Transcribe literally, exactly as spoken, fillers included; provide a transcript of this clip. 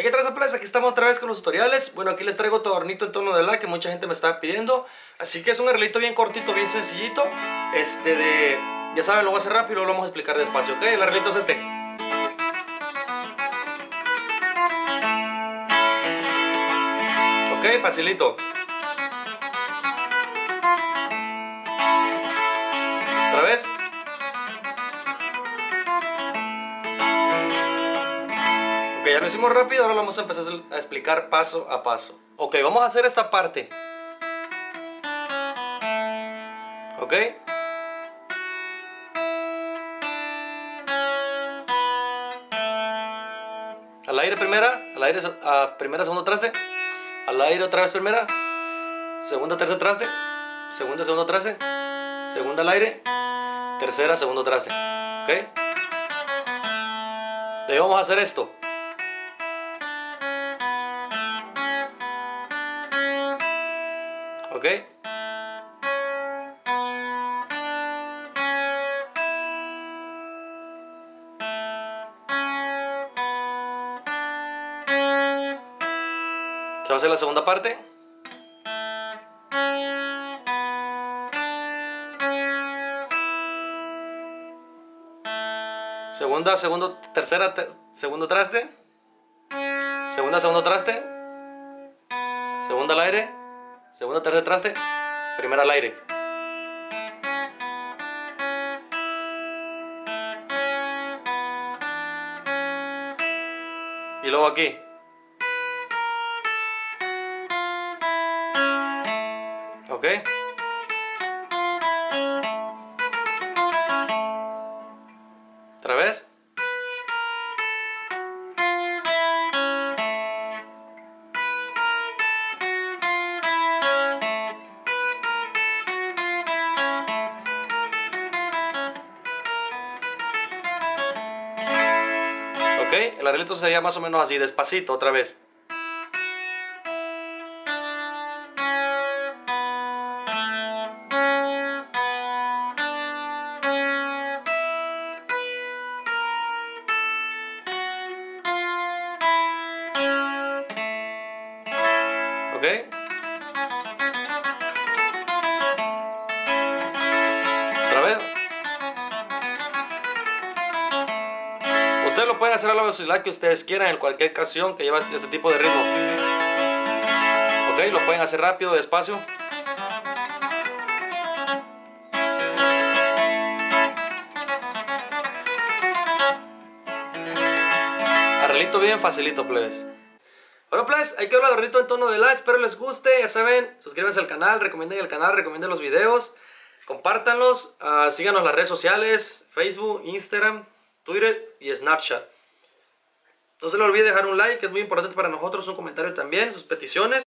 Ya que tras esa plaza, aquí estamos otra vez con los tutoriales. Bueno, aquí les traigo tornito en tono de la que mucha gente me estaba pidiendo. Así que es un arreglito bien cortito, bien sencillito. Este de... ya saben, lo voy a hacer rápido y lo vamos a explicar despacio, ¿ok? El arreglito es este. Ok, facilito. Otra vez. Ok, ya lo hicimos rápido, ahora lo vamos a empezar a explicar paso a paso. Ok, vamos a hacer esta parte. Ok. Al aire primera, al aire a primera, segundo traste. Al aire otra vez primera, segunda, tercer traste, segunda, segundo traste, segunda al aire, tercera, segundo traste, ¿ok? Y vamos a hacer esto. ¿Ok? Se va a hacer la segunda parte. Segunda, segundo, tercera, te, segundo traste. Segunda, segundo traste. Segunda al aire. Segunda, tercer traste. Primera al aire. Y luego aquí. ¿Ok? Otra vez. ¿Ok? El arreglito sería más o menos así, despacito, otra vez. ¿Ok? Otra vez. Ustedes lo pueden hacer a la velocidad que ustedes quieran en cualquier canción que lleva este tipo de ritmo. ¿Ok? Lo pueden hacer rápido, despacio. Arreglito bien facilito, plebes. Bueno, pues, hay que hablar de arreglito en tono de la. Espero les guste, ya saben, suscríbanse al canal, recomienden el canal, recomienden los videos, compártanlos, uh, síganos en las redes sociales, Facebook, Instagram, Twitter y Snapchat. No se les olvide dejar un like, que es muy importante para nosotros, un comentario también, sus peticiones.